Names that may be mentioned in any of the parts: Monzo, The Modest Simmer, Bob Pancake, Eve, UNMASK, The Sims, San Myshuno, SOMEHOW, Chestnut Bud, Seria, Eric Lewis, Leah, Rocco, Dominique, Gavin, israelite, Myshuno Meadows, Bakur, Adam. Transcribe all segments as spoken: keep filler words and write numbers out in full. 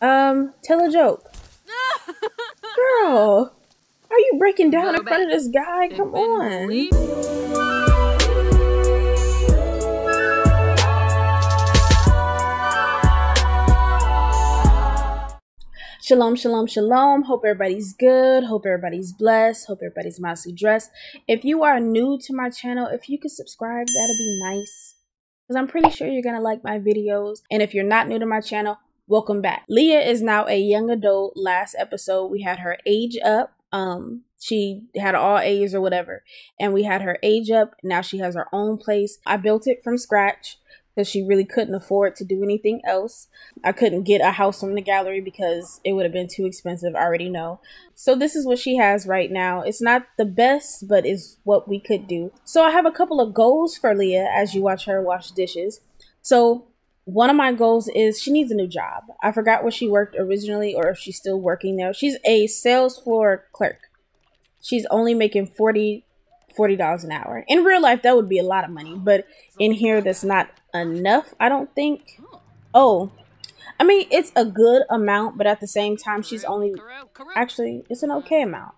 Um, tell a joke. Girl, are you breaking down in front of this guy? Come on. Shalom, shalom, shalom. Hope everybody's good. Hope everybody's blessed. Hope everybody's modestly dressed. If you are new to my channel, if you could subscribe, that'd be nice, because I'm pretty sure you're gonna like my videos. And if you're not new to my channel, welcome back. Leah is now a young adult. Last episode, we had her age up. Um, she had all A's or whatever, and we had her age up. Now she has her own place. I built it from scratch because she really couldn't afford to do anything else. I couldn't get a house from the gallery because it would have been too expensive. I already know. So this is what she has right now. It's not the best, but it's what we could do. So I have a couple of goals for Leah as you watch her wash dishes. So one of my goals is she needs a new job. I forgot where she worked originally or if she's still working there. She's a sales floor clerk. She's only making forty dollars an hour. In real life, that would be a lot of money, but in here, that's not enough, I don't think. Oh, I mean, it's a good amount, but at the same time, she's only... Actually, it's an okay amount.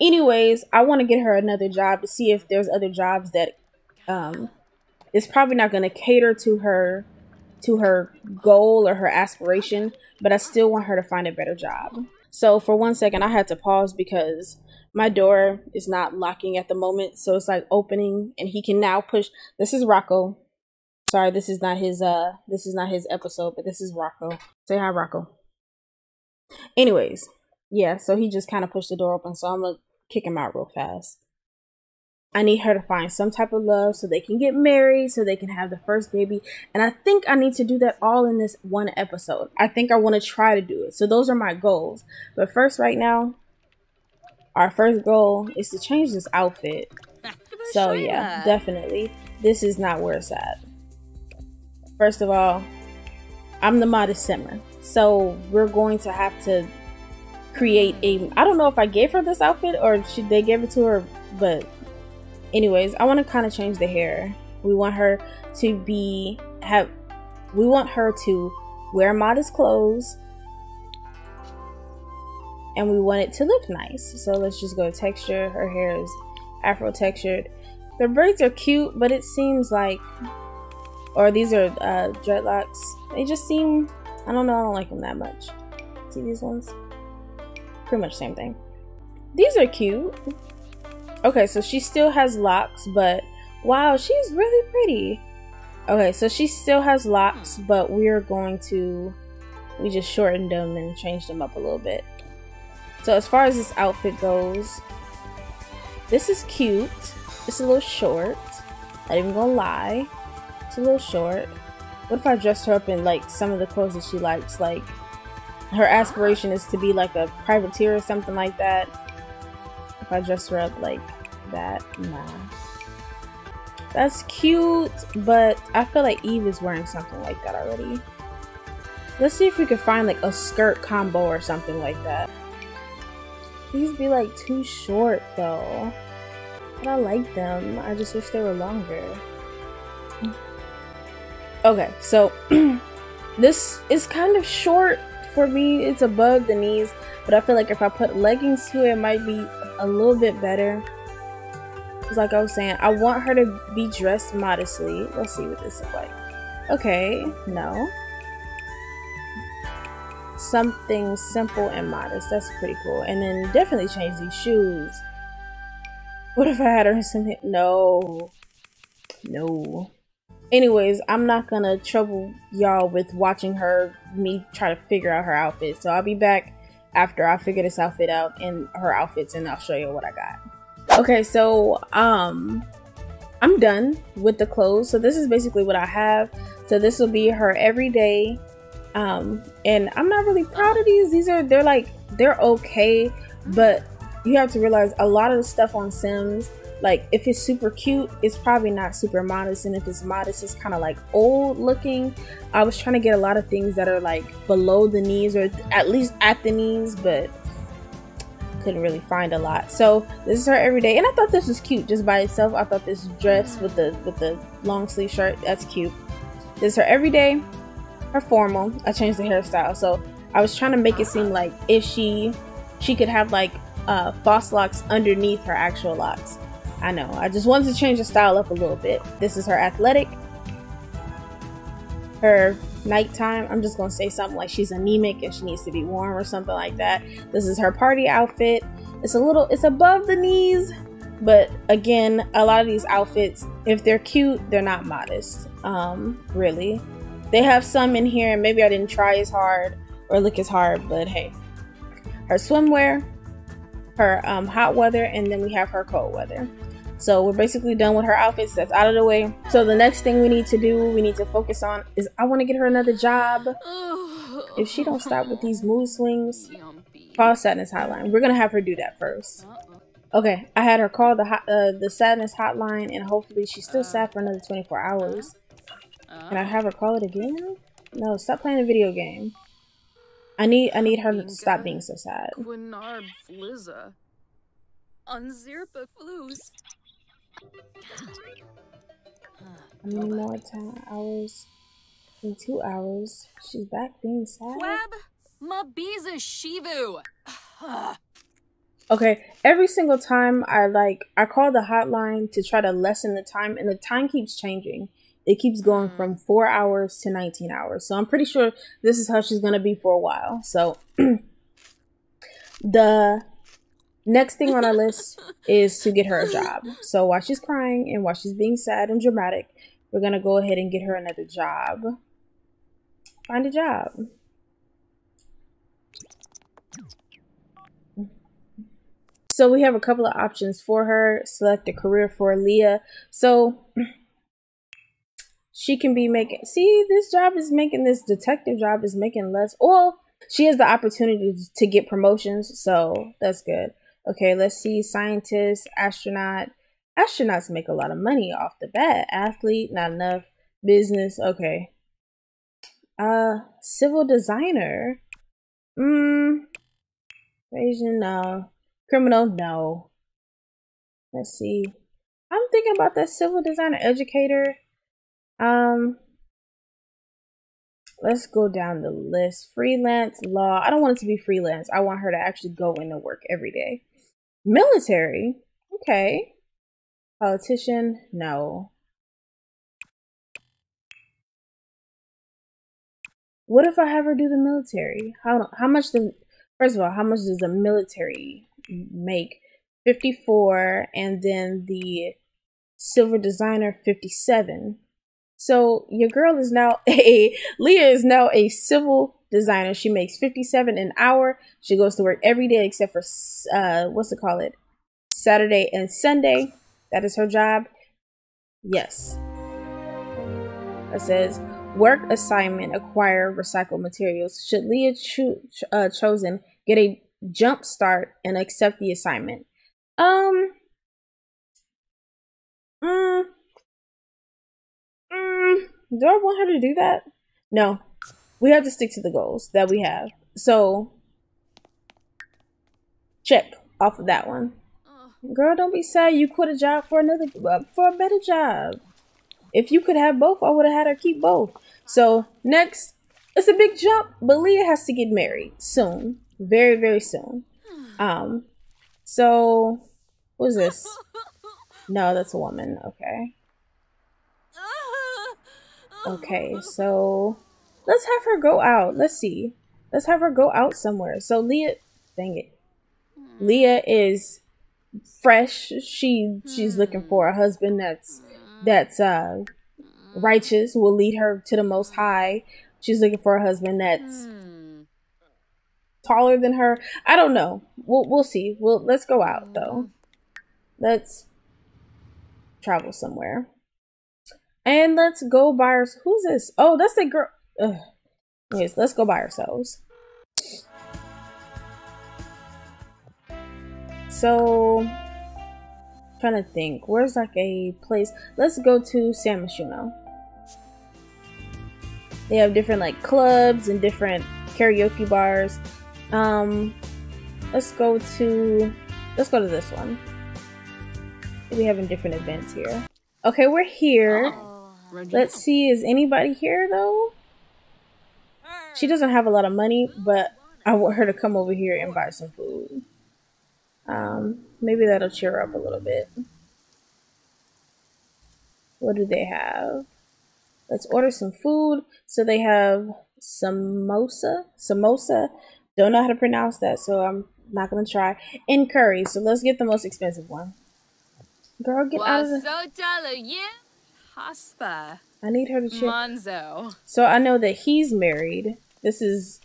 Anyways, I want to get her another job to see if there's other jobs that... um. It's probably not going to cater to her to her goal or her aspiration, but I still want her to find a better job. So for one second, I had to pause because my door is not locking at the moment. So it's like opening and he can now push. This is Rocco. Sorry, this is not his uh this is not his episode, but this is Rocco. Say hi, Rocco. Anyways, yeah, so he just kind of pushed the door open, so I'm going to kick him out real fast. I need her to find some type of love so they can get married, so they can have the first baby. And I think I need to do that all in this one episode. I think I want to try to do it. So those are my goals. But first, right now, our first goal is to change this outfit. So yeah, definitely. This is not where it's at. First of all, I'm the Modest Simmer. So we're going to have to create a... I don't know if I gave her this outfit or she, they gave it to her, but... Anyways, I want to kind of change the hair. We want her to be have we want her to wear modest clothes, and we want it to look nice. So let's just go to texture. Her hair is afro textured. The braids are cute, but it seems like, or these are uh, dreadlocks. They just seem, I don't know, I don't like them that much. See these ones? Pretty much same thing. These are cute. Okay, so she still has locks, but wow, she's really pretty. Okay, so she still has locks, but we're going to, we just shortened them and changed them up a little bit. So as far as this outfit goes, this is cute. It's a little short. Not even gonna lie. It's a little short. What if I dressed her up in like some of the clothes that she likes? Like her aspiration is to be like a privateer or something like that. If I dress her up like that, nah. That's cute, but I feel like Eve is wearing something like that already. Let's see if we could find like a skirt combo or something like that. These be like too short though. But I like them. I just wish they were longer. Okay, so this is kind of short for me. It's above the knees, but I feel like if I put leggings to it, it might be a little bit better. Because like I was saying, I want her to be dressed modestly. Let's see what this is like. Okay, no. Something simple and modest. That's pretty cool. And then definitely change these shoes. What if I had her in something? No. No. Anyways, I'm not gonna trouble y'all with watching her, me try to figure out her outfit. So I'll be back after I figure this outfit out and her outfits, and I'll show you what I got. Okay, so um I'm done with the clothes. So this is basically what I have. So this will be her everyday. Um and I'm not really proud of these. These are they're like they're okay, but you have to realize a lot of the stuff on Sims, like if it's super cute, it's probably not super modest, and if it's modest, it's kind of like old looking. I was trying to get a lot of things that are like below the knees or at least at the knees, but couldn't really find a lot. So this is her everyday, and I thought this was cute just by itself. I thought this dress with the with the long sleeve shirt, that's cute. This is her everyday. her formal. I changed the hairstyle, so I was trying to make it seem like if she she could have like uh, false locks underneath her actual locks. I know, I just wanted to change the style up a little bit. This is her athletic, her nighttime. I'm just gonna say something like she's anemic and she needs to be warm or something like that. This is her party outfit. It's a little, it's above the knees, but again, a lot of these outfits, if they're cute, they're not modest, um, really. They have some in here, and maybe I didn't try as hard or look as hard, but hey. Her swimwear, her um, hot weather, and then we have her cold weather. So we're basically done with her outfits. That's out of the way. So the next thing we need to do, we need to focus on, is I want to get her another job. If she don't stop with these mood swings, call Sadness Hotline. We're gonna have her do that first. Okay, I had her call the hot, uh, the Sadness Hotline, and hopefully she's still sad for another twenty-four hours. Can I have her call it again? No, stop playing the video game. I need I need her to stop being so sad. I need more time hours. In two hours, she's back being sad. Okay, every single time I like I call the hotline to try to lessen the time, and the time keeps changing. It keeps going from four hours to nineteen hours. So I'm pretty sure this is how she's gonna be for a while. So the next thing on our list is to get her a job. So while she's crying and while she's being sad and dramatic, we're gonna go ahead and get her another job. Find a job. So we have a couple of options for her. Select a career for Leah. So she can be making, see, this job is making, this detective job is making less. Well, she has the opportunity to get promotions, so that's good. Okay, let's see, scientist, astronaut. Astronauts make a lot of money off the bat. Athlete, not enough. Business, okay. Uh, civil designer. Mm, Asian, no. Criminal, no. Let's see. I'm thinking about that civil designer, educator. Um, let's go down the list. Freelance, law. I don't want it to be freelance. I want her to actually go into work every day. Military. Okay. Politician. No. What if I have her do the military? How, how much the, first of all, how much does the military make? fifty-four, and then the silver designer, fifty-seven. So your girl is now a, Leah is now a civil designer. She makes fifty-seven an hour. She goes to work every day except for, uh, what's it call it? Saturday and Sunday. That is her job. Yes. It says, work assignment, acquire recycled materials. Should Leah cho uh, chosen get a jump start and accept the assignment? Um, mm, Mm, do I want her to do that? No. We have to stick to the goals that we have. So, check off of that one. Girl, don't be sad. You quit a job for another, for a better job. If you could have both, I would have had her keep both. So, next, it's a big jump, but Leah has to get married soon. Very, very soon. Um, so, what is this? No, that's a woman. Okay. Okay, so let's have her go out. Let's see. Let's have her go out somewhere. So Leah, dang it. Leah is fresh. She she's looking for a husband that's that's uh righteous, will lead her to the Most High. She's looking for a husband that's taller than her. I don't know. We'll we'll see. We'll let's go out though. Let's travel somewhere. And let's go by ourselves. Who's this? Oh, that's the girl. Ugh. Yes, let's go by ourselves. So, I'm trying to think. Where's like a place? Let's go to San Myshuno. They have different like clubs and different karaoke bars. Um, let's go to let's go to this one. We're having different events here. Okay, we're here. Let's see, is anybody here though? She doesn't have a lot of money, but I want her to come over here and buy some food. Um, maybe that'll cheer her up a little bit. What do they have? Let's order some food. So they have samosa, samosa. Don't know how to pronounce that, so I'm not gonna try. And curry. So let's get the most expensive one. Girl, get out of the. Haspa. I need her to check. Monzo. So I know that he's married. This is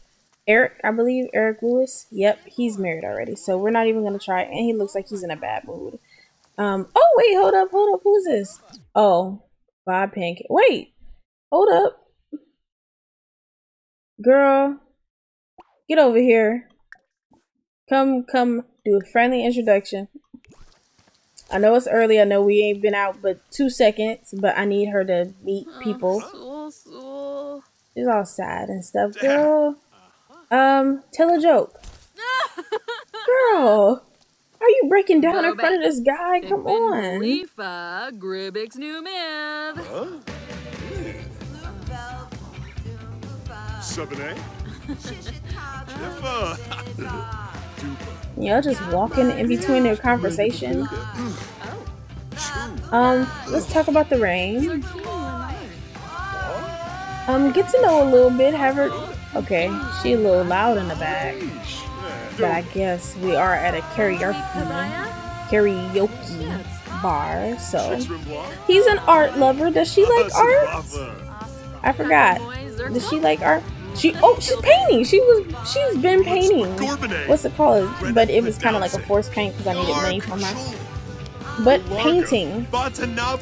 Eric, I believe, Eric Lewis. Yep, he's married already. So we're not even gonna try. And he looks like he's in a bad mood. Um. Oh wait, hold up, hold up. Who's this? Oh, Bob Pancake. Wait, hold up, girl. Get over here. Come, come, do a friendly introduction. I know it's early. I know we ain't been out but two seconds, but I need her to meet people. She's all sad and stuff, girl. Um, tell a joke. Girl, are you breaking down in front of this guy? Come on. Huh? Y'all just walking in between their conversation. Um, let's talk about the rain. Um, get to know a little bit. Have her. Okay, she a little loud in the back, but I guess we are at a karaoke karaoke bar. So he's an art lover. Does she like art? I forgot. Does she like art? She, oh, she's painting. She was, she's been painting. What's it called? But it was kind of like a forced paint because I needed money from her. But painting.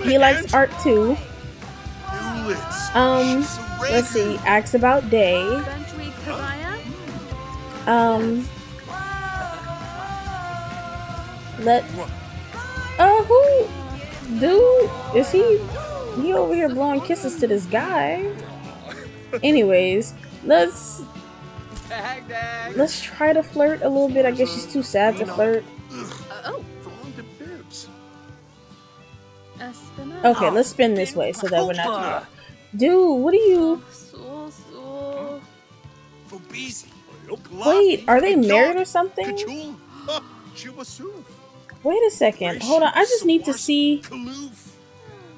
He likes art too. Um, let's see. Asks about day. Um, let's. Uh, who? Dude, is he? He over here blowing kisses to this guy. Anyways. Let's let's try to flirt a little bit. I guess she's too sad to flirt. Okay, let's spin this way so that we're not too. Dude, what are you? Wait, are they married or something? Wait a second. Hold on. I just need to see.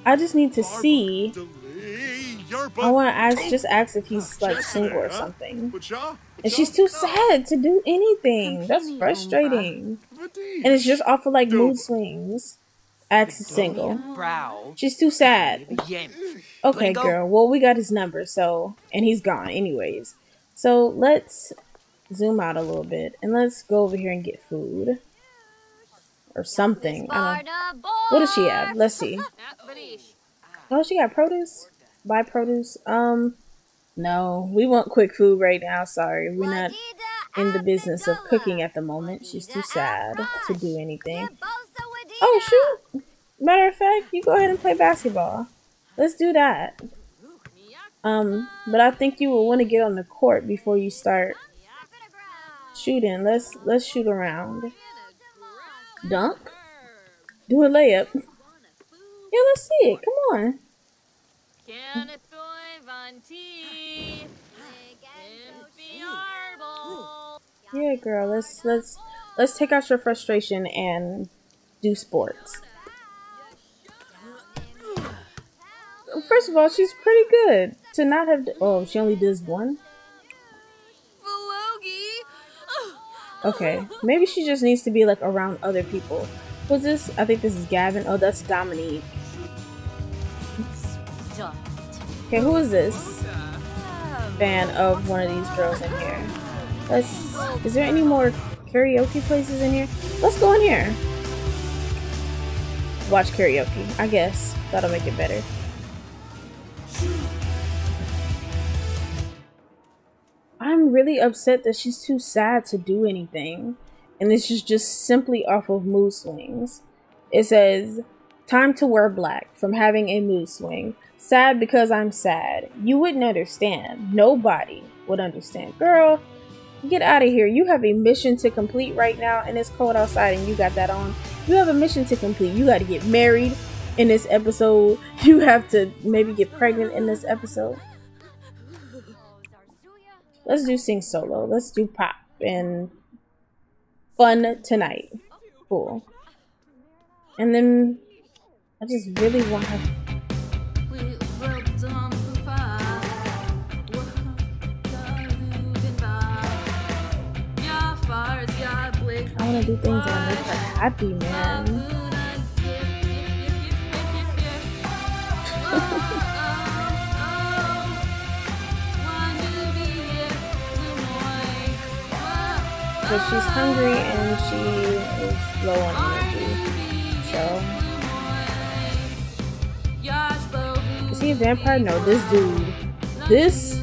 I just need to see. I want to ask, just ask if he's like single or something. And she's too sad to do anything. That's frustrating. And it's just off of like mood swings. Ask is single. She's too sad. Okay, girl. Well, we got his number, so and he's gone, anyways. So let's zoom out a little bit and let's go over here and get food or something. I don't know. What does she have? Let's see. Oh, she got produce. Buy produce. Um, no, we want quick food right now. Sorry, we're not in the business of cooking at the moment. She's too sad to do anything. Oh shoot! Matter of fact, you go ahead and play basketball. Let's do that. Um, but I think you will want to get on the court before you start shooting. Let's let's shoot around. Dunk. Do a layup. Yeah, let's see it. Come on. Yeah, girl, let's let's let's take out your frustration and do sports. First of all, she's pretty good to not have. Oh, she only does one. Okay, maybe she just needs to be like around other people. What's this? I think this is Gavin. Oh, that's Dominique. Okay, who is this fan of one of these girls in here? Let's. Is there any more karaoke places in here? Let's go in here. Watch karaoke, I guess. That'll make it better. I'm really upset that she's too sad to do anything. And this is just simply off of mood swings. It says, time to wear black from having a mood swing. Sad because I'm sad. You wouldn't understand. Nobody would understand. Girl, get out of here. You have a mission to complete right now, and it's cold outside and you got that on. You have a mission to complete. You got to get married in this episode. You have to maybe get pregnant in this episode. Let's do Sing Solo. Let's do Pop and Fun tonight. Cool. And then I just really want her. I want to do things that make her happy, man. But she's hungry and she is low on energy, so... Is he a vampire? No, this dude. This...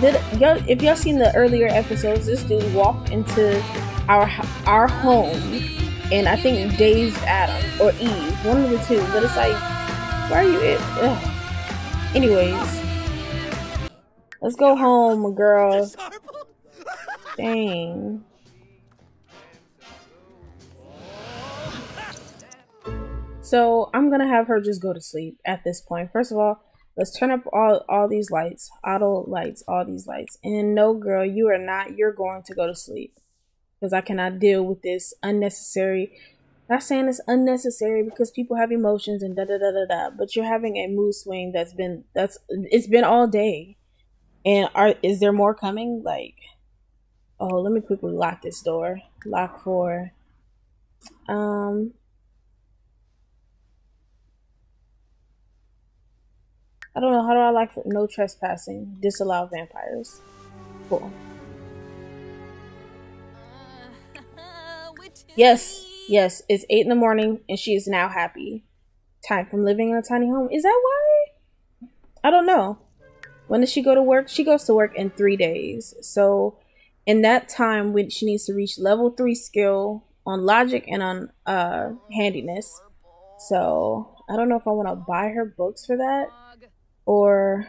Did, y'all, if y'all seen the earlier episodes, this dude walked into our our home, and I think dazed Adam, or Eve, one of the two, but it's like, why are you it? Ugh. Anyways. Let's go home, girl. Dang. So I'm gonna have her just go to sleep at this point. First of all, let's turn up all all these lights, auto lights, all these lights. And no, girl, you are not. You're going to go to sleep because I cannot deal with this unnecessary. Not saying it's unnecessary because people have emotions and da da da da da. But you're having a mood swing that's been that's it's been all day. And are is there more coming? Like. Oh, let me quickly lock this door. Lock for, um, I don't know, how do I lock for no trespassing? Disallow vampires. Cool. Yes, yes, it's eight in the morning and she is now happy. Time from living in a tiny home. Is that why? I don't know. When does she go to work? She goes to work in three days. So, in that time, when she needs to reach level three skill on logic and on uh, handiness. So I don't know if I want to buy her books for that, or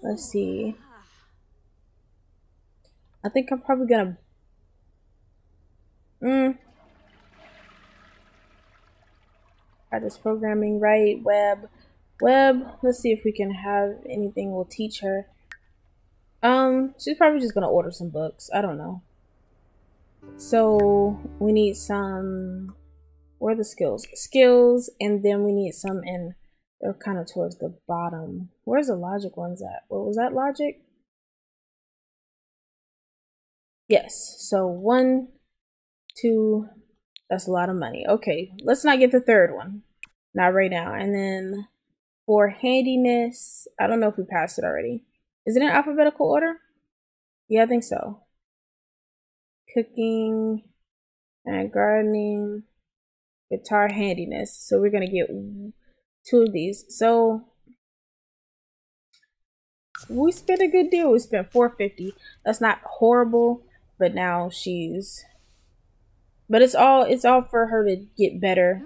let's see. I think I'm probably gonna. Mm. Practice programming, right? Web, web. Let's see if we can have anything we'll teach her. Um, she's probably just gonna order some books. I don't know. So we need some. Where are the skills? Skills, and then we need some in. They're kind of towards the bottom. Where's the logic ones at? What was that logic? Yes. So one, two. That's a lot of money. Okay, let's not get the third one. Not right now. And then for handiness, I don't know if we passed it already. Is it in alphabetical order? Yeah, I think so. Cooking and gardening, guitar handiness. So we're gonna get two of these. So we spent a good deal. We spent four fifty. That's not horrible, but now she's. But it's all it's all for her to get better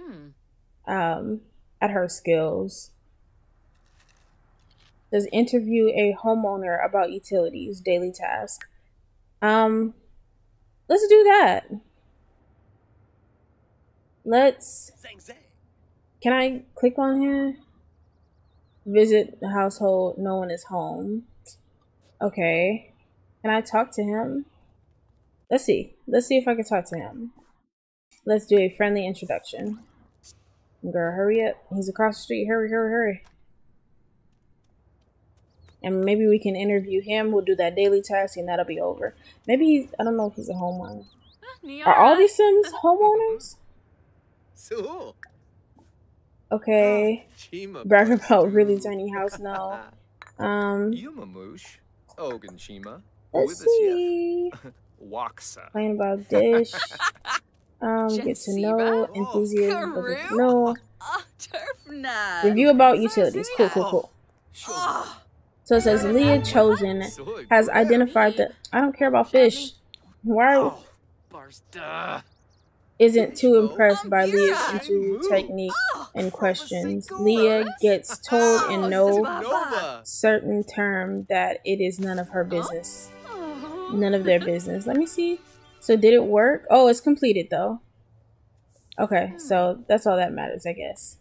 um, at her skills. Does interview a homeowner about utilities, daily task. Um, let's do that. Let's, can I click on here? Visit the household, no one is home. Okay, can I talk to him? Let's see, let's see if I can talk to him. Let's do a friendly introduction. Girl, hurry up, he's across the street, hurry, hurry, hurry. And maybe we can interview him. We'll do that daily task and that'll be over. Maybe he's, I don't know if he's a homeowner. Are all these Sims homeowners? Okay. Brag about really tiny house now. Um, let's see. Complain about dish. Um, get to know. Enthusiasm. No. Review about utilities. Cool, cool, cool. So it says Leah Chosen has identified that I don't care about fish. Why isn't too impressed by Leah's interview technique and questions. Leah gets told in no certain term that it is none of her business. None of their business. Let me see. So did it work? Oh, it's completed though. Okay, so that's all that matters, I guess.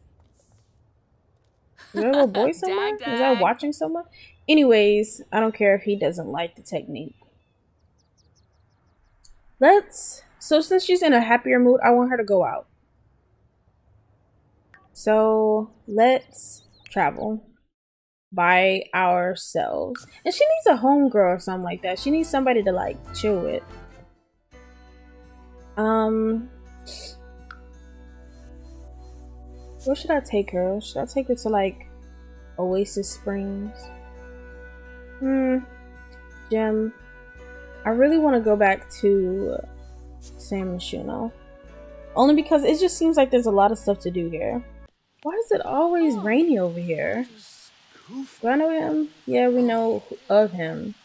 Is there a little boy somewhere? Is that watching someone? Anyways, I don't care if he doesn't like the technique. Let's, so since she's in a happier mood, I want her to go out. So let's travel by ourselves. And she needs a homegirl or something like that. She needs somebody to like chill with. Um, where should I take her? Should I take her to like Oasis Springs? Hmm, gym. I really want to go back to San Myshuno. Only because it just seems like there's a lot of stuff to do here. Why is it always rainy over here? Do I know him? Yeah, we know of him.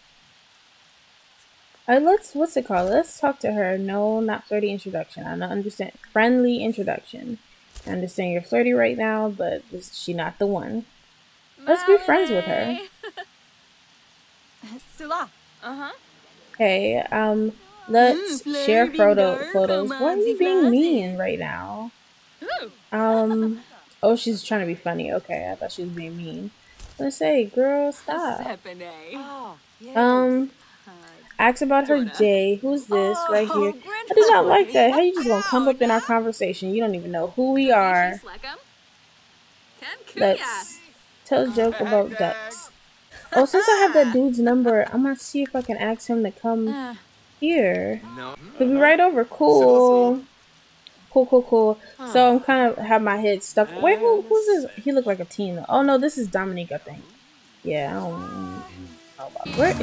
Alright, let's, what's it called? Let's talk to her. No, not flirty introduction. I don't understand. Friendly introduction. I understand you're flirty right now, but is she not the one? Let's be friends with her. Uh-huh. Hey, um, let's share photo photos. What are you being mean right now? Um, oh, she's trying to be funny. Okay, I thought she was being mean. Let's say, girl, stop. Um, ask about her day. Who's this right here? I do not like that. How you just gonna come up in our conversation? You don't even know who we are. Let's tell a joke about ducks. Oh, since I have that dude's number, I'm gonna see if I can ask him to come here. He'll be right over. Cool. Cool, cool, cool. So I'm kind of have my head stuck. Wait, who, who's this? He looked like a teen. Oh no, this is Dominique, I think. Yeah, I don't know. Where is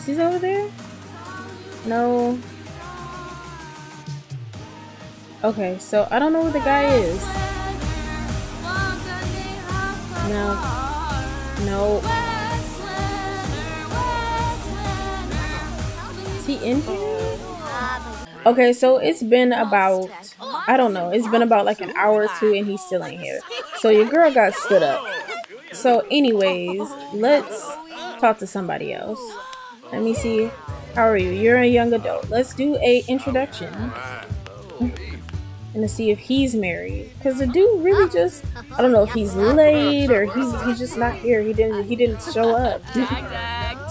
he? Is he over there? No. Okay, so I don't know who the guy is. No. No. Is he in here? Okay, so it's been about, I don't know, it's been about like an hour or two and he's still in here. So your girl got stood up. So anyways, let's talk to somebody else. Let me see. How are you? You're a young adult. Let's do a introduction. And to see if he's married, because the dude really just, I don't know if he's late or he's, he's just not here. He didn't he didn't show up.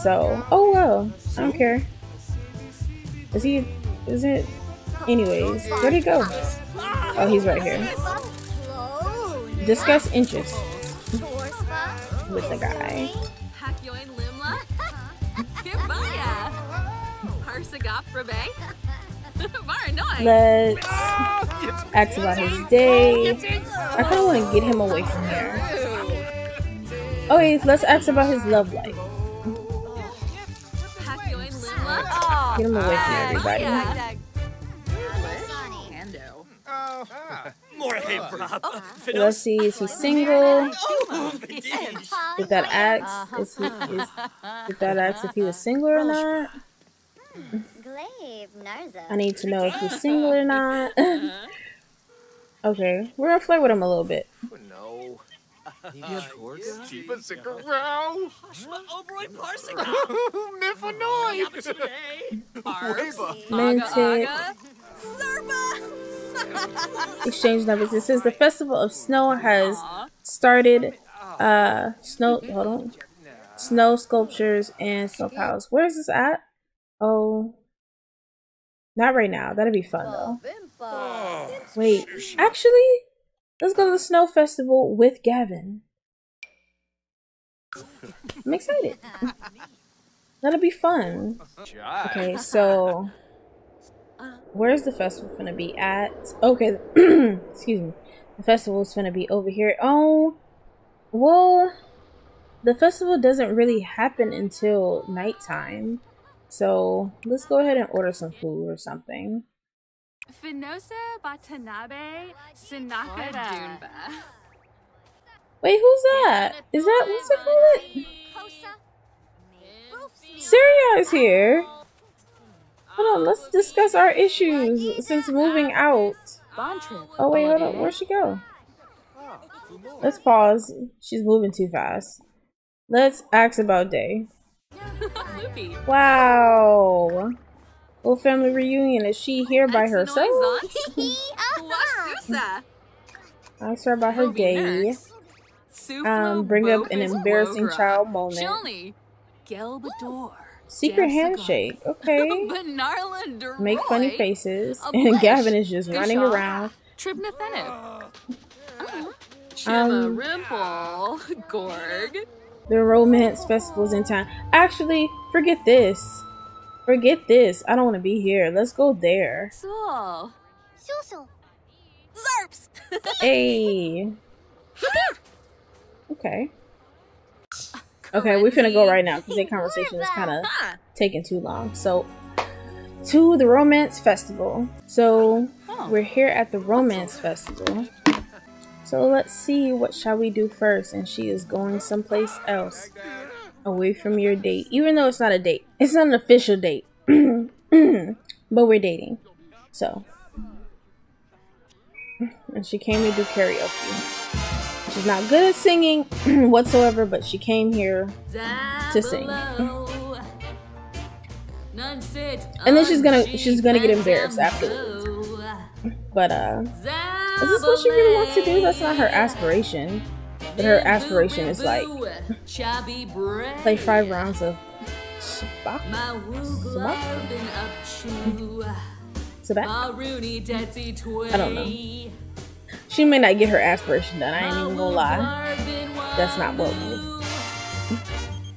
So, oh well, I don't care. Is he, is it, anyways, where'd he go? Oh, he's right here. Discuss interests with the guy. Let's ask about his day. I kind of want to get him away from here. Okay, let's ask about his love life. Get him away from everybody. Let's see, is he single? Did that ask? Is he, is, did that ask if he was single or not? I need to know if he's single or not. Okay, we're gonna flirt with him a little bit. No. Romantic. Exchange numbers. It says the festival of snow has started. Uh, snow. Hold on. Snow sculptures and snow piles. Where is this at? Oh, not right now. That'd be fun though. Wait, actually, let's go to the snow festival with Gavin. I'm excited. That'll be fun. Okay, so where's the festival gonna be at? Okay, excuse me. The festival's gonna be over here. Oh, well, the festival doesn't really happen until nighttime. So let's go ahead and order some food or something. Wait, who's that? Is that, what's it called? Seria is here. Hold on, let's discuss our issues since moving out. Oh wait, hold on, where'd she go? Let's pause. She's moving too fast. Let's ask about day. Wow. Little family reunion. Is she here by herself? Ask her about her day. Um, bring up an embarrassing child moment. Secret handshake. Okay. Make funny faces. And Gavin is just running around. Um, the romance festival's in town. Actually, forget this. Forget this. I don't want to be here. Let's go there. Hey. Okay. Okay, we're finna go right now because the conversation is kind of taking too long. So, to the romance festival. So, we're here at the romance festival. So, let's see, what shall we do first? And she is going someplace else. Away from your date. Even though it's not a date. It's not an official date. But we're dating. So. And she came to do karaoke. She's not good at singing whatsoever, but she came here to sing. And then she's gonna she's gonna get embarrassed afterwards. But uh is this what she really wants to do? That's not her aspiration. But her aspiration is like play five rounds of Shabak. Shabak? Shabak? I don't know. She may not get her aspiration done. I ain't even gonna lie. That's not what we do.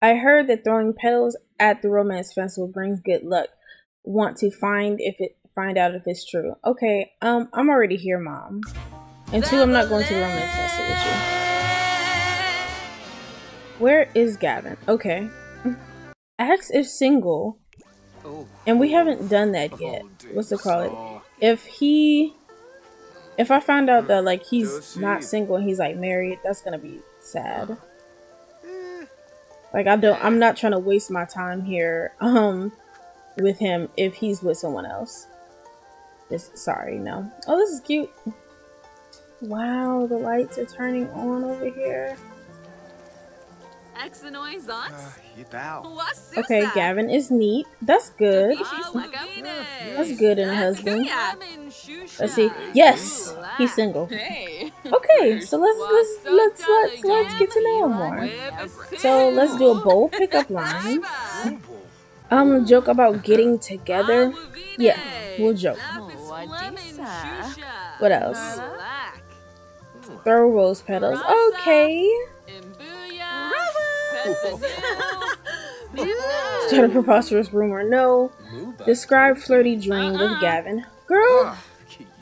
I heard that throwing petals at the romance festival brings good luck. Want to find if it find out if it's true. Okay, um, I'm already here, Mom. And two, I'm not going to romance festival with you. Where is Gavin? Okay. Ask if single. And we haven't done that yet. What's it called? If he... If I find out that, like, he's not single and he's, like, married, that's gonna be sad. Like, I don't... I'm not trying to waste my time here, um, with him if he's with someone else. Just, sorry, no. Oh, this is cute. Wow, the lights are turning on over here. Okay, Gavin is neat. That's good. That's good in a husband. Let's see. Yes, he's single. Okay, so let's let's let's let's let's get to know him more. So let's do a bold pickup line. Um, joke about getting together. Yeah, we'll joke. What else? Throw rose petals. Okay. Start a preposterous rumor. No. Describe flirty dream with Gavin. Girl,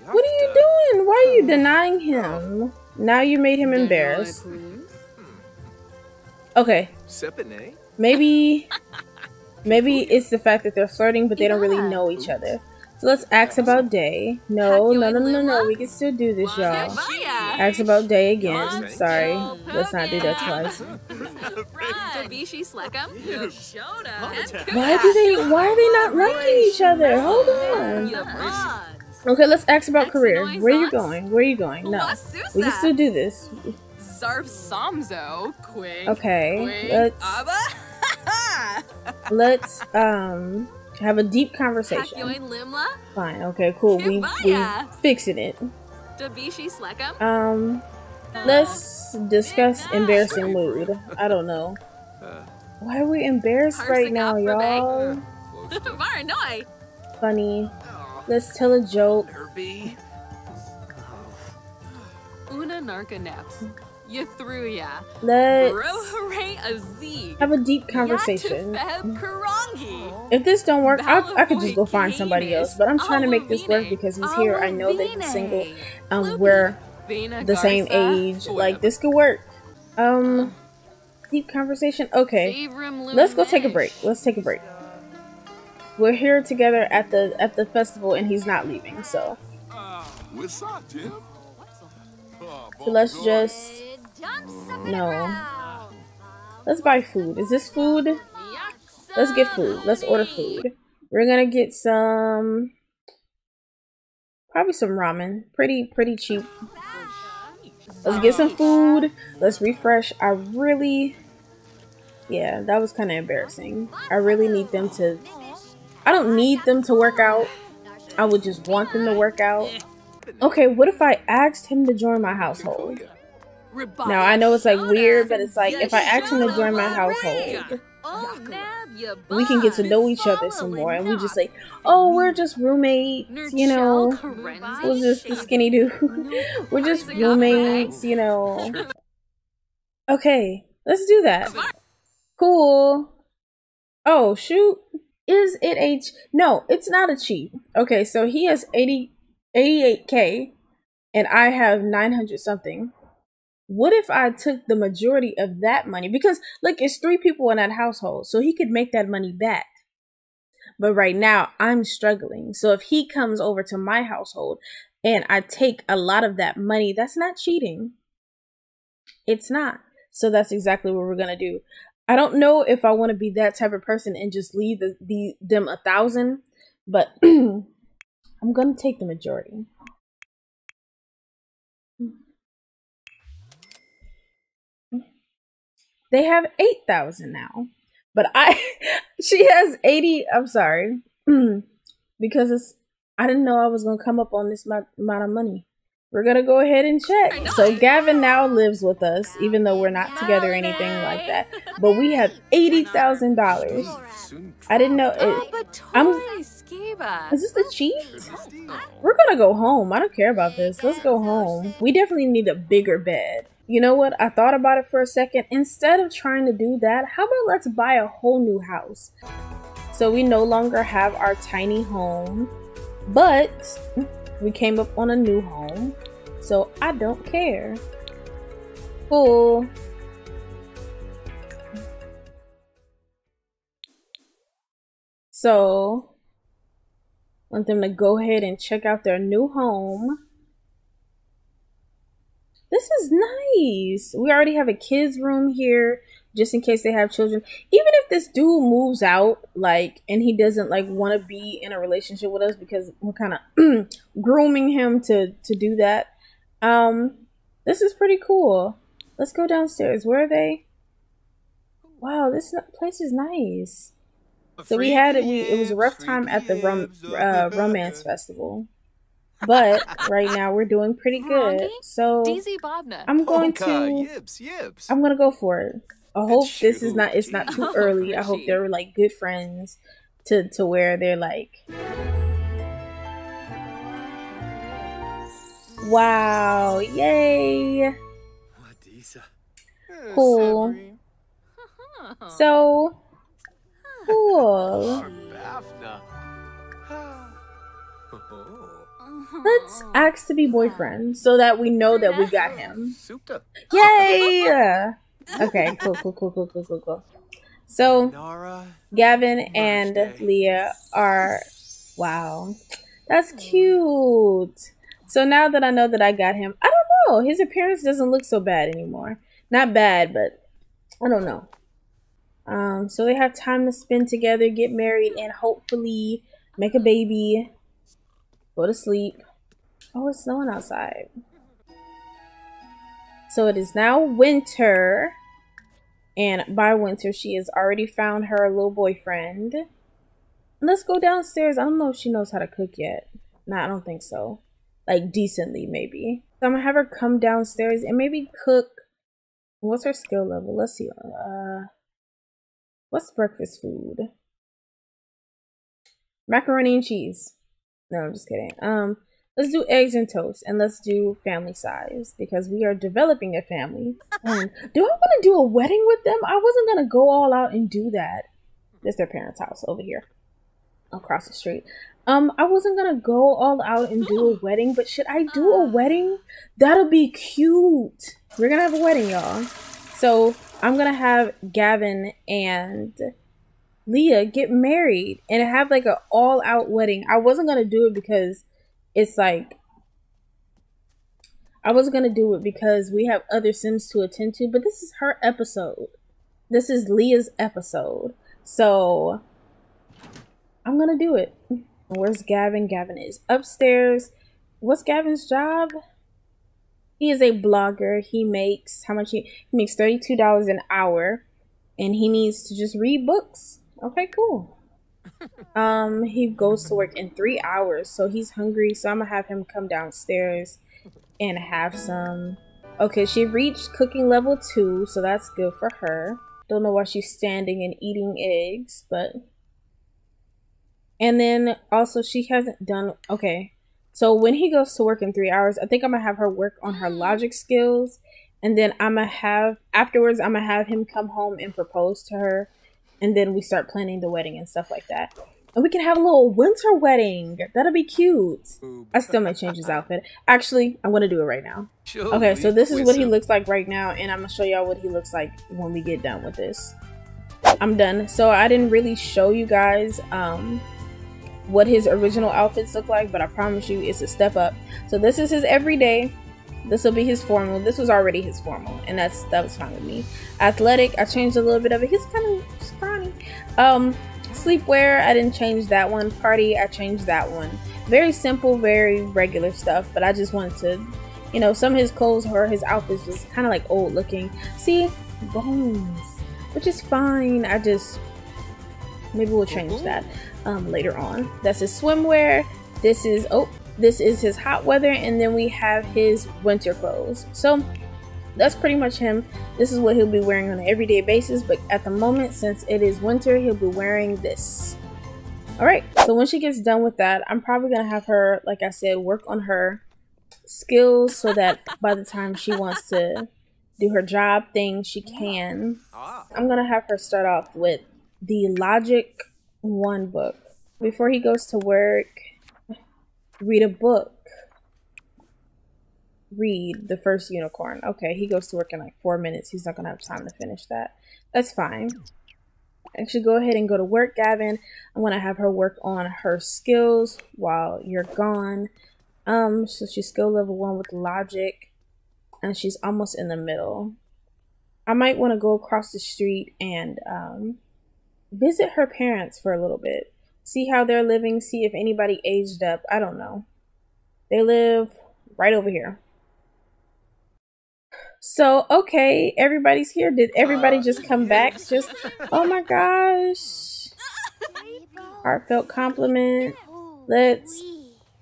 what are you doing? Why are you denying him? Now you made him embarrassed. Okay. Maybe, maybe it's the fact that they're flirting, but they don't really know each other. So let's ask about day. No, no, no, no, no. We can still do this, y'all. Ask about day again. Sorry. Let's not do that twice. Why do they? Why are they not liking each other? Hold on. Okay, let's ask about career. Where are you going? Where are you going? No, we can still do this. Okay, let's let's um. have a deep conversation. Fine. Okay. Cool. We we fixing it. Um, let's discuss embarrassing mood. I don't know. Why are we embarrassed right now, y'all? Funny. Let's tell a joke. You through ya. Let's have a deep conversation. If this don't work, I, I could just go find somebody else. But I'm trying to make this work because he's here. I know that he's single. Um, we're the same age. Like, this could work. Um, deep conversation. Okay, let's go take a break. Let's take a break. We're here together at the at the festival, and he's not leaving. So, so let's just. No. Let's buy food. Is this food? Let's get food. Let's order food. We're gonna get some... Probably some ramen. Pretty, pretty cheap. Let's get some food. Let's refresh. I really... Yeah, that was kind of embarrassing. I really need them to I don't need them to work out. I would just want them to work out. Okay, what if I asked him to join my household? Now, I know it's like weird, but it's like if I asked him to join my household, we can get to know each other some more. And we just say, oh, we're just roommates, you know. We're just the skinny dude. We're just roommates, you know. Okay, let's do that. Cool. Oh, shoot. Is it a... No, it's not a cheat. Okay, so he has eighty-eight K and I have nine hundred something. What if I took the majority of that money? Because, look, it's three people in that household, so he could make that money back. But right now, I'm struggling. So if he comes over to my household and I take a lot of that money, that's not cheating. It's not. So that's exactly what we're going to do. I don't know if I want to be that type of person and just leave the, the them a thousand, but I'm going to take the majority. They have eight thousand now, but I, she has eighty. I'm sorry, because it's, I didn't know I was going to come up on this amount of money. We're going to go ahead and check. So Gavin now lives with us, even though we're not together or anything like that. But we have eighty thousand dollars. I didn't know it. I'm, is this the cheat? We're going to go home. I don't care about this. Let's go home. We definitely need a bigger bed. You know what? I thought about it for a second. Instead of trying to do that, how about let's buy a whole new house? So we no longer have our tiny home, but we came up on a new home, so I don't care. Cool. So, I want them to go ahead and check out their new home. This is nice. We already have a kids room here, just in case they have children. Even if this dude moves out, like, and he doesn't like want to be in a relationship with us because we're kind of grooming him to to do that. Um, this is pretty cool. Let's go downstairs. Where are they? Wow, this place is nice. So we had it. We, it was a rough time at the rom, uh, romance festival, but right now we're doing pretty good. So I'm going to. I'm going to go for it. I hope this is not, it's not too early. I hope they're like good friends to, to where they're like, wow, yay. Cool. So cool. Let's ask to be boyfriend so that we know that we got him. Yay. Okay, cool, cool, cool, cool, cool, cool, cool. So, Gavin and Leah are, wow, that's cute. So now that I know that I got him, I don't know. His appearance doesn't look so bad anymore. Not bad, but I don't know. Um, so they have time to spend together, get married, and hopefully make a baby, go to sleep. Oh, it's snowing outside. So it is now winter, and by winter, she has already found her little boyfriend. Let's go downstairs. I don't know if she knows how to cook yet. Nah, I don't think so. Like, decently, maybe. So I'm gonna have her come downstairs and maybe cook. What's her skill level? Let's see. Uh, what's breakfast food? Macaroni and cheese. No, I'm just kidding. Um... Let's do eggs and toast, and let's do family size, because we are developing a family. Um, do I want to do a wedding with them? I wasn't going to go all out and do that. That's their parents' house over here, across the street. Um, I wasn't going to go all out and do a wedding, but should I do a wedding? That'll be cute. We're going to have a wedding, y'all. So I'm going to have Gavin and Leah get married and have like an all-out wedding. I wasn't going to do it because... It's like, I wasn't going to do it because we have other Sims to attend to, but this is her episode. This is Leah's episode. So, I'm going to do it. Where's Gavin? Gavin is upstairs. What's Gavin's job? He is a blogger. He makes, how much? He, he makes thirty-two dollars an hour, and he needs to just read books. Okay, cool. Um, he goes to work in three hours, so he's hungry, so I'm gonna have him come downstairs and have some. Okay, she reached cooking level two, so that's good for her. Don't know why she's standing and eating eggs, but... And then, also, she hasn't done... Okay, so when he goes to work in three hours, I think I'm gonna have her work on her logic skills, and then I'm gonna have... Afterwards, I'm gonna have him come home and propose to her, and then we start planning the wedding and stuff like that. And we can have a little winter wedding. That'll be cute. I still might change his outfit. Actually, I'm going to do it right now. Okay, so this is what he looks like right now. And I'm going to show y'all what he looks like when we get done with this. I'm done. So I didn't really show you guys um, what his original outfits look like, but I promise you it's a step up. So this is his everyday. This will be his formal. This was already his formal, and that's that was fine with me. Athletic, I changed a little bit of it. He's kind of scrawny. Um... Sleepwear, I didn't change that one. Party, I changed that one. Very simple, very regular stuff, but I just wanted to, you know, some of his clothes or his outfits was kind of like old looking. See, bones, which is fine. I just, maybe we'll change that um, later on. That's his swimwear. This is, oh, this is his hot weather, and then we have his winter clothes. So that's pretty much him. This is what he'll be wearing on an everyday basis, but at the moment, since it is winter, he'll be wearing this. Alright, so when she gets done with that, I'm probably going to have her, like I said, work on her skills so that by the time she wants to do her job thing, she can. I'm going to have her start off with the Logic one book. Before he goes to work, read a book. Read The First Unicorn. Okay, he goes to work in like four minutes. He's not gonna have time to finish that. That's fine. Actually, go ahead and go to work, Gavin. I'm gonna have her work on her skills while you're gone. Um, so she's skill level one with logic, and she's almost in the middle. I might want to go across the street and um, visit her parents for a little bit. See how they're living. See if anybody aged up. I don't know. They live right over here. So, okay, everybody's here. Did everybody just come back? Just, oh my gosh. Heartfelt compliment. Let's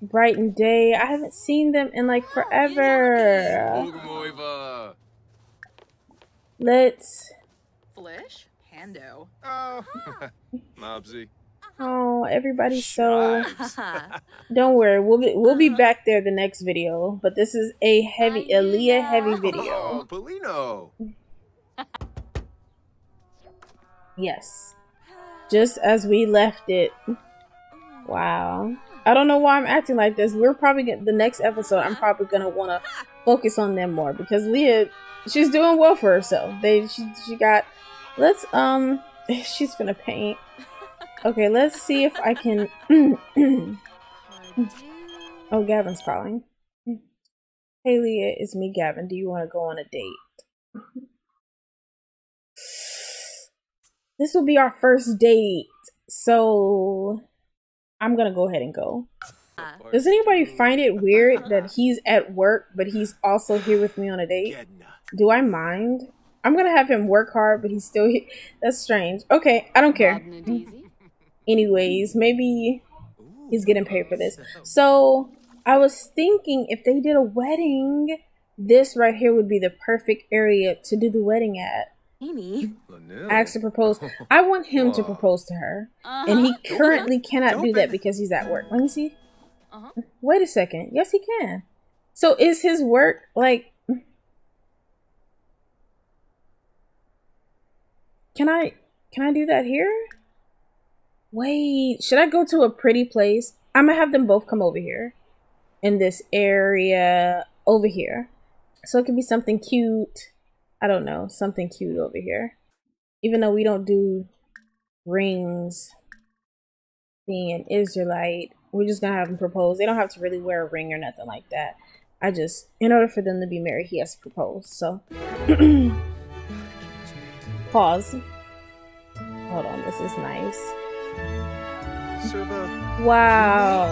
brighten day. I haven't seen them in like forever. Let's. Flish? Hando. Oh, Mobsy. Oh, everybody's so. Don't worry, we'll be we'll be back there the next video. But this is a heavy, a Leah heavy video. Oh, yes, just as we left it. Wow, I don't know why I'm acting like this. We're probably gonna, the next episode. I'm probably gonna wanna focus on them more because Leah, she's doing well for herself. They she she got. Let's um, she's gonna paint. Okay, let's see if I can... Oh, Gavin's calling. Hey, Leah, it's me, Gavin. Do you want to go on a date? This will be our first date, so I'm going to go ahead and go. Does anybody find it weird that he's at work, but he's also here with me on a date? Do I mind? I'm going to have him work hard, but he's still here. That's strange. Okay, I don't care. Anyways, maybe he's getting paid for this. So I was thinking if they did a wedding, this right here would be the perfect area to do the wedding at. Amy. I actually propose. I want him to propose to her. And he currently cannot do that because he's at work. Let me see. Wait a second. Yes, he can. So is his work like... Can I, can I do that here? Wait, should I go to a pretty place? I'm gonna have them both come over here in this area over here. So it could be something cute. I don't know, something cute over here. Even though we don't do rings being an Israelite, we're just gonna have them propose. They don't have to really wear a ring or nothing like that. I just, in order for them to be married, he has to propose, so. Pause. Hold on, this is nice. Wow.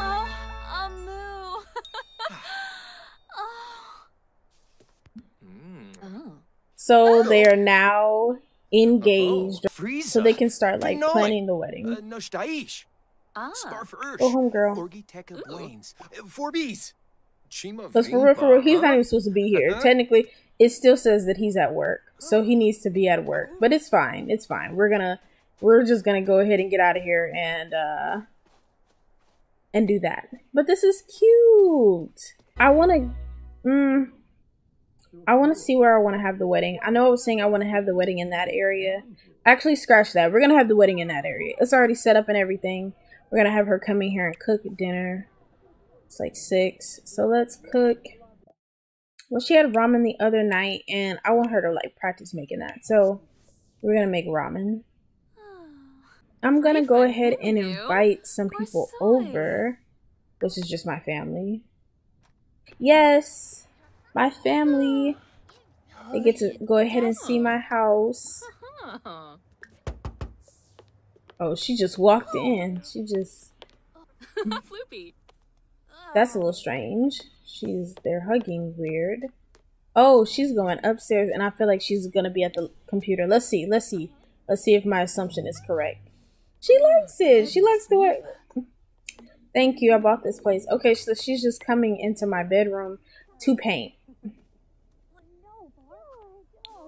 Oh, so they are now engaged so they can start like planning the wedding. Ah. Go home, girl. But for real, for real, he's not even supposed to be here. Technically, it still says that he's at work, so he needs to be at work. But it's fine. It's fine. We're gonna, we're just gonna go ahead and get out of here and uh, and do that. But this is cute. I wanna, mm, I wanna see where I wanna have the wedding. I know I was saying I wanna have the wedding in that area. Actually, scratch that. We're gonna have the wedding in that area. It's already set up and everything. We're gonna have her come in here and cook dinner. It's like six, so let's cook. Well, she had ramen the other night, and I want her to like practice making that. So we're gonna make ramen. I'm gonna go ahead and invite some people over, which is just my family. Yes, my family. They get to go ahead and see my house. Oh, she just walked in. She just. That's a little strange. She's they're hugging weird. Oh, she's going upstairs, and I feel like she's gonna be at the computer. Let's see. Let's see. Let's see if my assumption is correct. She likes it. She likes the way. Thank you. I bought this place. Okay, so she's just coming into my bedroom to paint.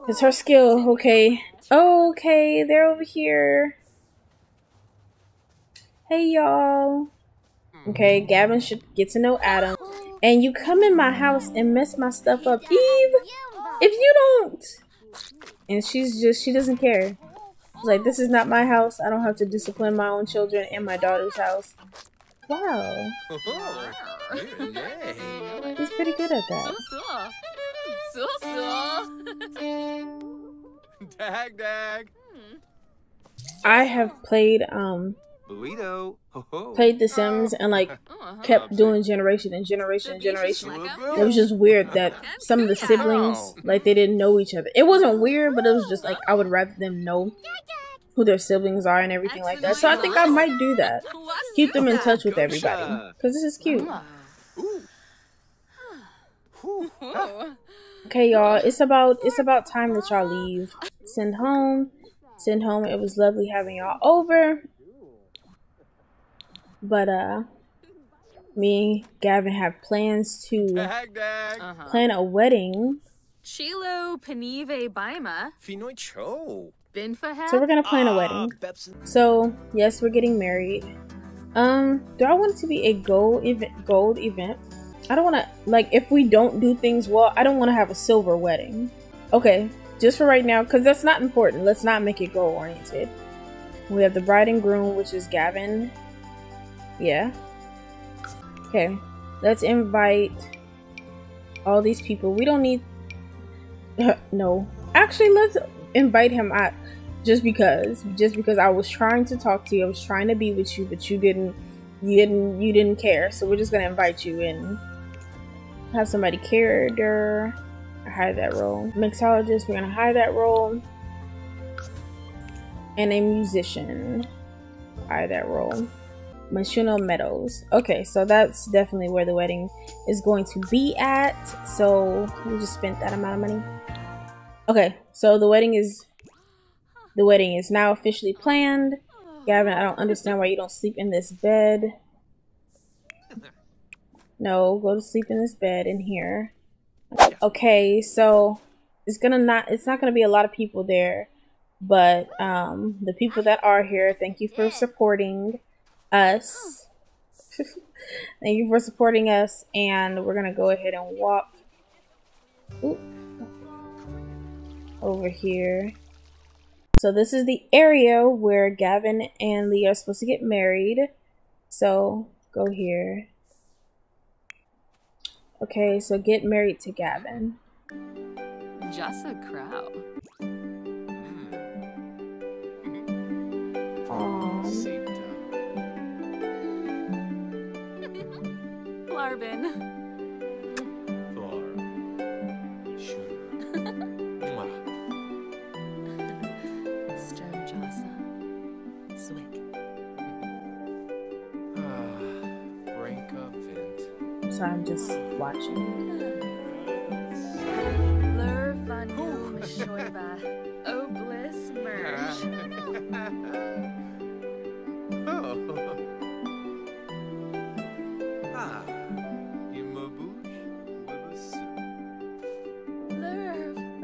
It's her skill. Okay. Okay, they're over here. Hey, y'all. Okay, Gavin should get to know Adam. And you come in my house and mess my stuff up, Eve. If you don't. And she's just, she doesn't care. She's like, this is not my house. I don't have to discipline my own children in my daughter's house. Wow. He's pretty good at that. Dag, dag. I have played, um... Burrito. Played The Sims and like kept doing generation and generation and generation. It was just weird that some of the siblings like they didn't know each other. It wasn't weird, but it was just like I would rather them know who their siblings are and everything like that. So I think I might do that. Keep them in touch with everybody because this is cute. Okay, y'all. It's about it's about time that y'all leave. Send home. Send home. It was lovely having y'all over. But uh, me and Gavin have plans to dag, dag. Uh-huh. plan a wedding. Chilo Panive Baima. So we're gonna plan a wedding. So yes, we're getting married. Um, do I want it to be a gold event? Gold event? I don't want to like if we don't do things well. I don't want to have a silver wedding. Okay, just for right now, because that's not important. Let's not make it goal oriented. We have the bride and groom, which is Gavin. Yeah. Okay. Let's invite all these people. We don't need... no. Actually, let's invite him out just because. Just because I was trying to talk to you. I was trying to be with you, but you didn't... You didn't, you didn't care. So we're just going to invite you and have somebody character. Hire that role. Mixologist. We're going to hire that role. And a musician. Hire that role. Myshuno Meadows. Okay, so that's definitely where the wedding is going to be at. So we just spent that amount of money. Okay, so the wedding is the wedding is now officially planned. Gavin, I don't understand why you don't sleep in this bed. No, go to sleep in this bed in here. Okay, so it's gonna not it's not gonna be a lot of people there, but um the people that are here, thank you for supporting us. Thank you for supporting us, and we're gonna go ahead and walk Ooh. over here. So this is the area where Gavin and Leah are supposed to get married. So go here. Okay, so get married to Gavin. Just a crowd. Aww. So I'm just watching. Oh bliss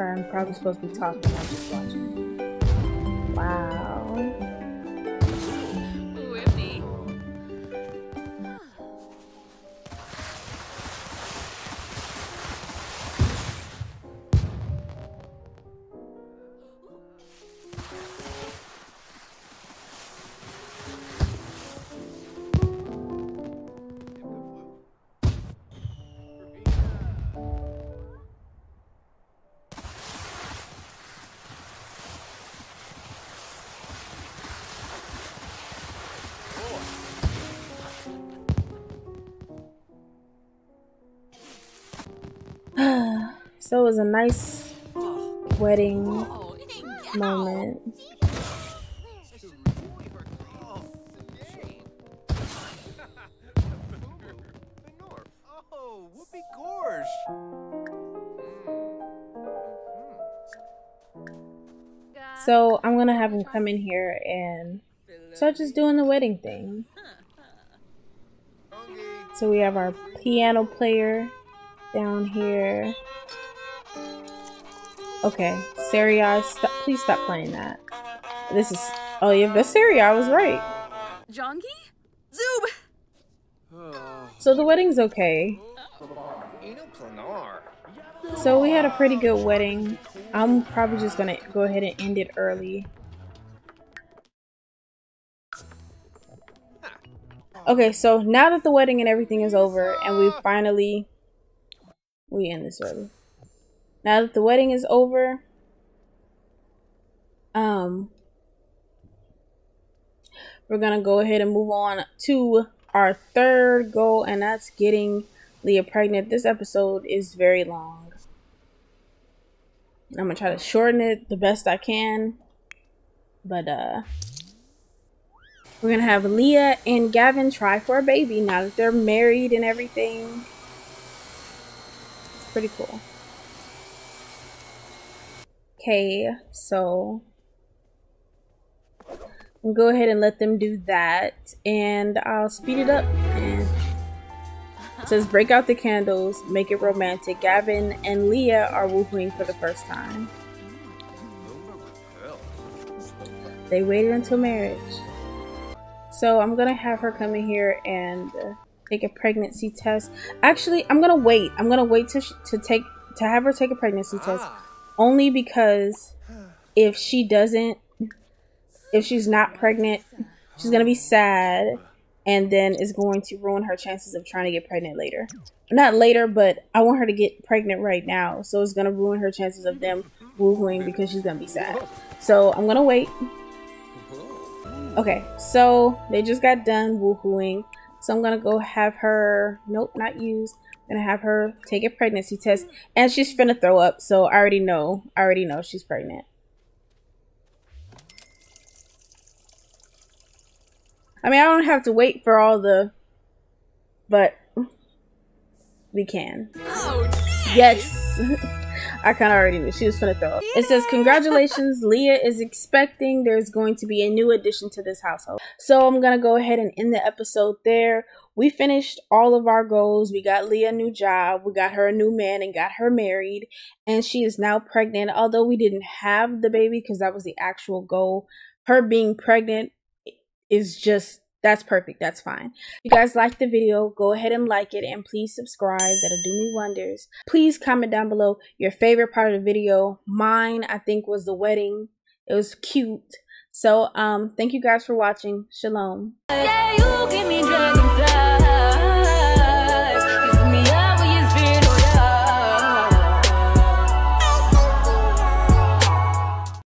her. I'm probably supposed to be talking, I'm just watching. Wow. Whippy. So it was a nice wedding moment. So I'm gonna have him come in here and start just doing the wedding thing. So we have our piano player down here. Okay, Seria, st please stop playing that. This is, oh yeah, that's Seria, I was right. Jongi? Zoob! So the wedding's okay. So we had a pretty good wedding. I'm probably just gonna go ahead and end it early. Okay, so now that the wedding and everything is over and we finally, we end this early. Now that the wedding is over, um, we're gonna go ahead and move on to our third goal, and that's getting Leah pregnant. This episode is very long. I'm gonna try to shorten it the best I can, but uh, we're gonna have Leah and Gavin try for a baby now that they're married and everything. It's pretty cool. Okay, so we'll go ahead and let them do that, and I'll speed it up. And it says, break out the candles, make it romantic. Gavin and Leah are woohooing for the first time. They waited until marriage. So I'm gonna have her come in here and take a pregnancy test. Actually, I'm gonna wait. I'm gonna wait to sh to take to have her take a pregnancy ah. test. Only because if she doesn't, if she's not pregnant, she's going to be sad, and then it's going to ruin her chances of trying to get pregnant later. Not later, but I want her to get pregnant right now, so it's going to ruin her chances of them woohooing because she's going to be sad. So I'm going to wait. Okay, so they just got done woohooing, so I'm going to go have her, nope, not used. Gonna have her take a pregnancy test, and she's finna throw up, so I already know I already know she's pregnant. I mean, I don't have to wait for all the, but we can. Oh, yes. I kinda already knew she was finna throw up. It says, congratulations, Leah is expecting. There's going to be a new addition to this household. So I'm gonna go ahead and end the episode there. We finished all of our goals. We got Leah a new job. We got her a new man and got her married. And she is now pregnant. Although we didn't have the baby because that was the actual goal, her being pregnant is just, that's perfect. That's fine. If you guys liked the video, go ahead and like it. And please subscribe. That'll do me wonders. Please comment down below your favorite part of the video. Mine, I think, was the wedding. It was cute. So, um, thank you guys for watching. Shalom. Yeah, you give me dragonfly.